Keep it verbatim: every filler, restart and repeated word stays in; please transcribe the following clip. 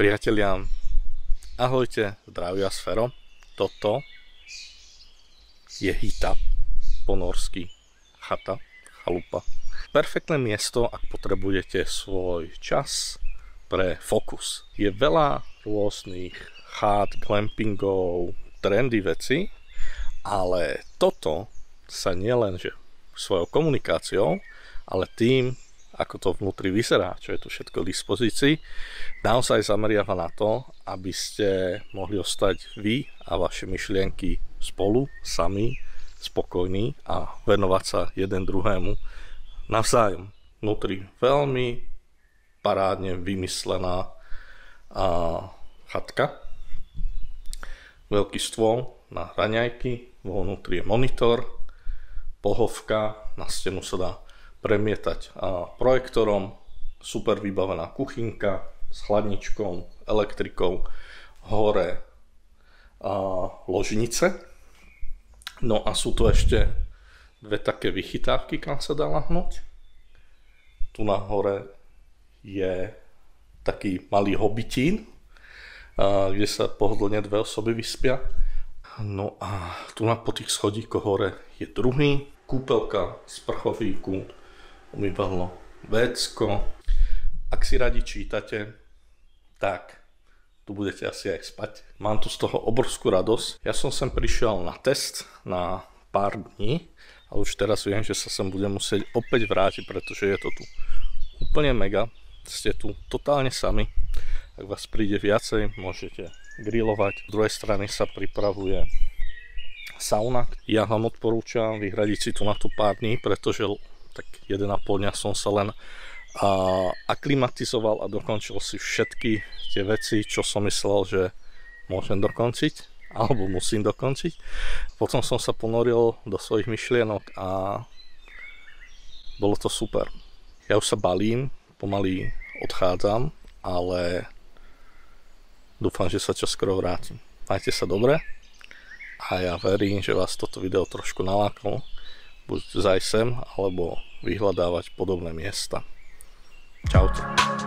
Priatelia, ahojte, zdravia Sfero. Toto je Hytta, po norsky chata, chalupa. Perfektné miesto, ak potrebujete svoj čas pre fokus. Je veľa rôznych chát, glampingov, trendy veci, ale toto sa nielenže svojou komunikáciou, ale tým, ako to vnútri vyzerá, čo je tu všetko k dispozícii, naozaj zameriava na to, aby ste mohli ostať vy a vaše myšlienky spolu, sami, spokojní a venovať sa jeden druhému navzájom. Vnútri veľmi parádne vymyslená a, chatka, veľký stôl na raňajky, vo vnútri je monitor, pohovka, na stenu sa dá premietať a projektorom, super vybavená kuchynka s chladničkou, elektrikou, hore a ložnice. No a sú tu ešte dve také vychytávky, kam sa dá lahnúť. Tu na hore je taký malý hobitín, a kde sa pohodlne dve osoby vyspia. No a tu na po tých schodíkoch hore je druhý, kúpelka, sprchový kút, umývadlo, vécko. Ak si radi čítate, tak tu budete asi aj spať. Mám tu z toho obrovskú radosť. Ja som sem prišiel na test na pár dní, ale už teraz viem, že sa sem budem musieť opäť vrátiť, pretože je to tu úplne mega. Ste tu totálne sami. Ak vás príde viacej, môžete grilovať. Z druhej strany sa pripravuje sauna. Ja vám odporúčam vyhradiť si tu na to pár dní, pretože tak jeden a pol dňa som sa len a, aklimatizoval a dokončil si všetky tie veci, čo som myslel, že môžem dokončiť alebo musím dokončiť. Potom som sa ponoril do svojich myšlienok a bolo to super. Ja už sa balím, pomaly odchádzam, ale dúfam, že sa čoskoro vrátim. Majte sa dobre a ja verím, že vás toto video trošku nalákalo. Buď zajsem, alebo vyhľadávať podobné miesta. Čaute.